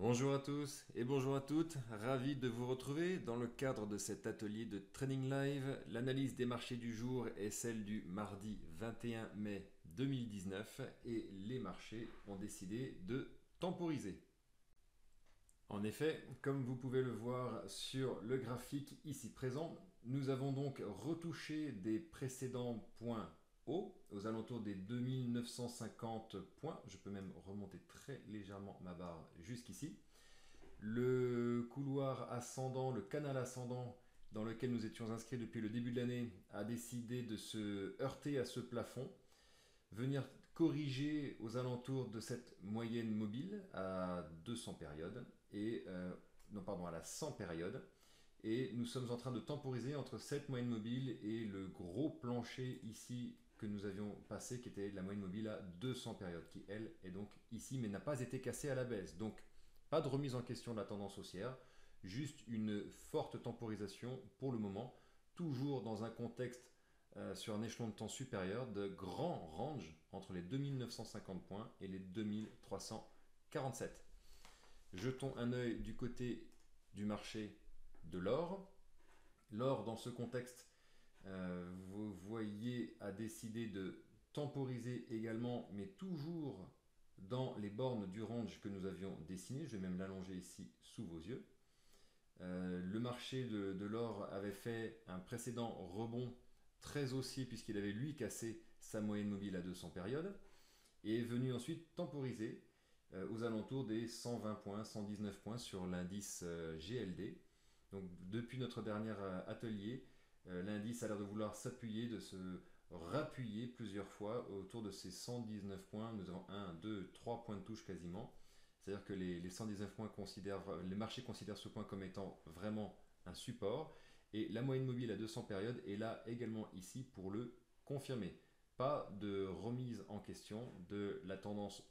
Bonjour à tous et bonjour à toutes, ravi de vous retrouver dans le cadre de cet atelier de Trading Live. L'analyse des marchés du jour est celle du mardi 21 mai 2019 et les marchés ont décidé de temporiser. En effet, comme vous pouvez le voir sur le graphique ici présent, nous avons donc retouché des précédents points hauts aux alentours des 2950 points. Je peux même remonter très légèrement ma barre jusqu'ici. Le couloir ascendant, le canal ascendant dans lequel nous étions inscrits depuis le début de l'année a décidé de se heurter à ce plafond, venir corriger aux alentours de cette moyenne mobile à 200 périodes. Et non, pardon, à la 100 périodes, et nous sommes en train de temporiser entre cette moyenne mobile et le gros plancher ici que nous avions passé, qui était la moyenne mobile à 200 périodes, qui elle est donc ici mais n'a pas été cassée à la baisse. Donc pas de remise en question de la tendance haussière, juste une forte temporisation pour le moment, toujours dans un contexte sur un échelon de temps supérieur de grand range entre les 2950 points et les 2347. Jetons un œil du côté du marché de l'or. L'or, dans ce contexte, vous voyez, a décidé de temporiser également, mais toujours dans les bornes du range que nous avions dessiné. Je vais même l'allonger ici sous vos yeux. Le marché de l'or avait fait un précédent rebond très haussier puisqu'il avait lui cassé sa moyenne mobile à 200 périodes et est venu ensuite temporiser aux alentours des 120 points, 119 points sur l'indice GLD. Donc depuis notre dernier atelier, l'indice a l'air de vouloir s'appuyer, de se rappuyer plusieurs fois autour de ces 119 points. Nous avons 1, 2, 3 points de touche quasiment. C'est-à-dire que les 119 points les marchés considèrent ce point comme étant vraiment un support. Et la moyenne mobile à 200 périodes est là également ici pour le confirmer. Pas de remise en question de la tendance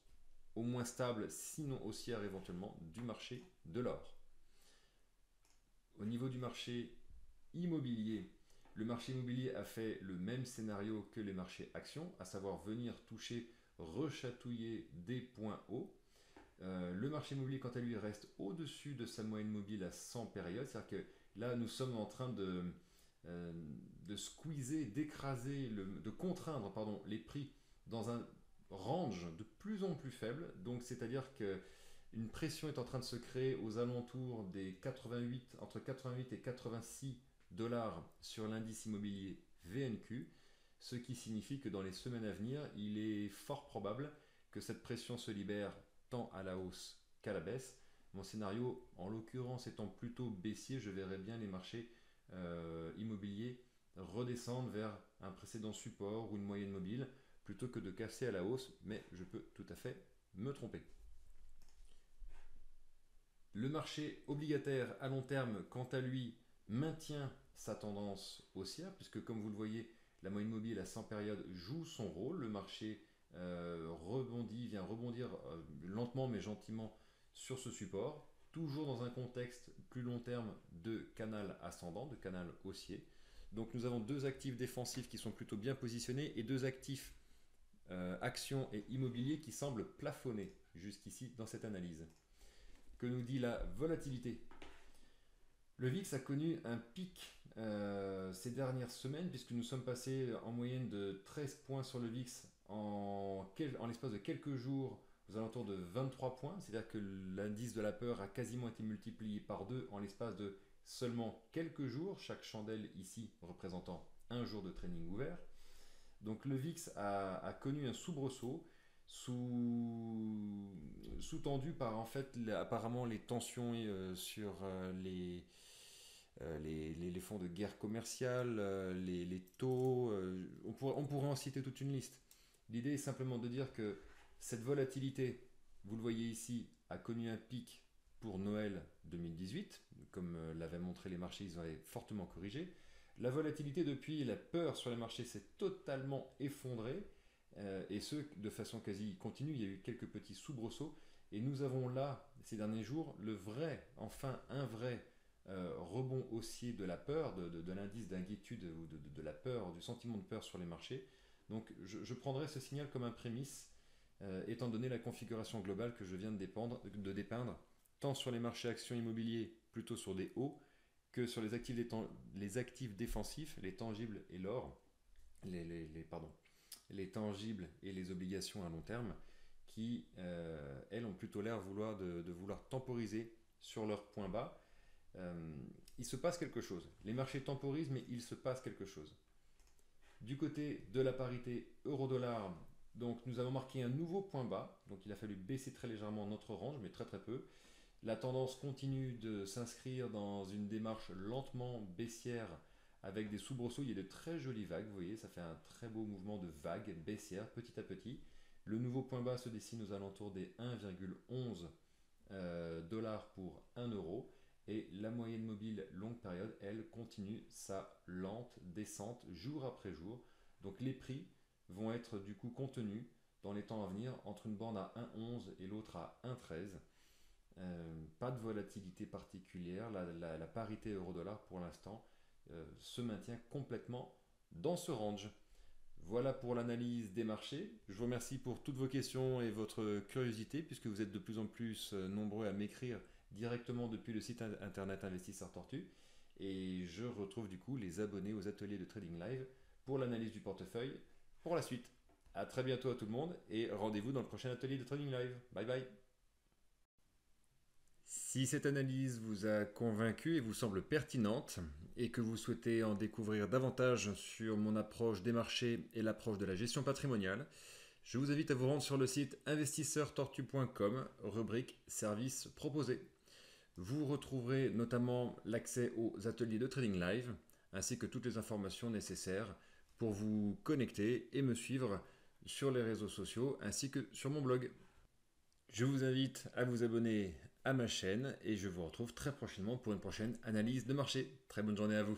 au moins stable, sinon haussière éventuellement, du marché de l'or. Au niveau du marché immobilier, le marché immobilier a fait le même scénario que les marchés actions, à savoir venir toucher, rechatouiller des points hauts. Le marché immobilier, quant à lui, reste au-dessus de sa moyenne mobile à 100 périodes. C'est-à-dire que là, nous sommes en train de squeezer, d'écraser, de contraindre pardon, les prix dans un range de plus en plus faible, donc c'est-à-dire qu'une pression est en train de se créer aux alentours des 88, entre 88 et 86 dollars sur l'indice immobilier VNQ, ce qui signifie que dans les semaines à venir, il est fort probable que cette pression se libère tant à la hausse qu'à la baisse. Mon scénario, en l'occurrence, étant plutôt baissier, je verrais bien les marchés immobiliers redescendre vers un précédent support ou une moyenne mobile, plutôt que de casser à la hausse, mais je peux tout à fait me tromper. Le marché obligataire à long terme, quant à lui, maintient sa tendance haussière, puisque comme vous le voyez, la moyenne mobile à 100 périodes joue son rôle. Le marché rebondit, vient rebondir lentement mais gentiment sur ce support, toujours dans un contexte plus long terme de canal ascendant, de canal haussier. Donc nous avons deux actifs défensifs qui sont plutôt bien positionnés et deux actifs actions et immobilier qui semblent plafonner jusqu'ici dans cette analyse. Que nous dit la volatilité? Le VIX a connu un pic ces dernières semaines puisque nous sommes passés en moyenne de 13 points sur le VIX en l'espace de quelques jours aux alentours de 23 points. C'est-à-dire que l'indice de la peur a quasiment été multiplié par 2 en l'espace de seulement quelques jours, chaque chandelle ici représentant un jour de trading ouvert. Donc le VIX a connu un soubresaut sous-tendu par en fait apparemment les tensions sur les fonds de guerre commerciale, les taux, on pourrait en citer toute une liste. L'idée est simplement de dire que cette volatilité, vous le voyez ici, a connu un pic pour Noël 2018, comme l'avaient montré les marchés, ils avaient fortement corrigé. La volatilité depuis, la peur sur les marchés s'est totalement effondrée, et ce, de façon quasi continue. Il y a eu quelques petits soubresauts, et nous avons là, ces derniers jours, un vrai rebond haussier de la peur, de l'indice d'inquiétude, ou de la peur, du sentiment de peur sur les marchés. Donc je prendrai ce signal comme un prémisse, étant donné la configuration globale que je viens de dépeindre tant sur les marchés actions immobiliers, plutôt sur des hauts, que sur les actifs défensifs, les tangibles et l'or, les tangibles et les obligations à long terme, qui, elles, ont plutôt l'air de vouloir temporiser sur leur point bas. Il se passe quelque chose. Les marchés temporisent, mais il se passe quelque chose. Du côté de la parité euro-dollar, donc nous avons marqué un nouveau point bas. Donc il a fallu baisser très légèrement notre range, mais très très peu. La tendance continue de s'inscrire dans une démarche lentement baissière avec des soubresauts. Il y a de très jolies vagues, vous voyez, ça fait un très beau mouvement de vagues baissières petit à petit. Le nouveau point bas se dessine aux alentours des 1,11 dollars pour 1 euro. Et la moyenne mobile longue période, elle, continue sa lente descente jour après jour. Donc les prix vont être du coup contenus dans les temps à venir entre une bande à 1,11 et l'autre à 1,13. Pas de volatilité particulière. La parité euro-dollar pour l'instant se maintient complètement dans ce range. Voilà pour l'analyse des marchés. Je vous remercie pour toutes vos questions et votre curiosité, puisque vous êtes de plus en plus nombreux à m'écrire directement depuis le site internet Investisseur Tortue. Et je retrouve du coup les abonnés aux ateliers de Trading Live pour l'analyse du portefeuille pour la suite. A très bientôt à tout le monde et rendez-vous dans le prochain atelier de Trading Live. Bye bye. Si cette analyse vous a convaincu et vous semble pertinente et que vous souhaitez en découvrir davantage sur mon approche des marchés et l'approche de la gestion patrimoniale, je vous invite à vous rendre sur le site investisseurtortue.com, rubrique services proposés. Vous retrouverez notamment l'accès aux ateliers de Trading Live ainsi que toutes les informations nécessaires pour vous connecter et me suivre sur les réseaux sociaux ainsi que sur mon blog. Je vous invite à vous abonner à ma chaîne et je vous retrouve très prochainement pour une prochaine analyse de marché. Très bonne journée à vous.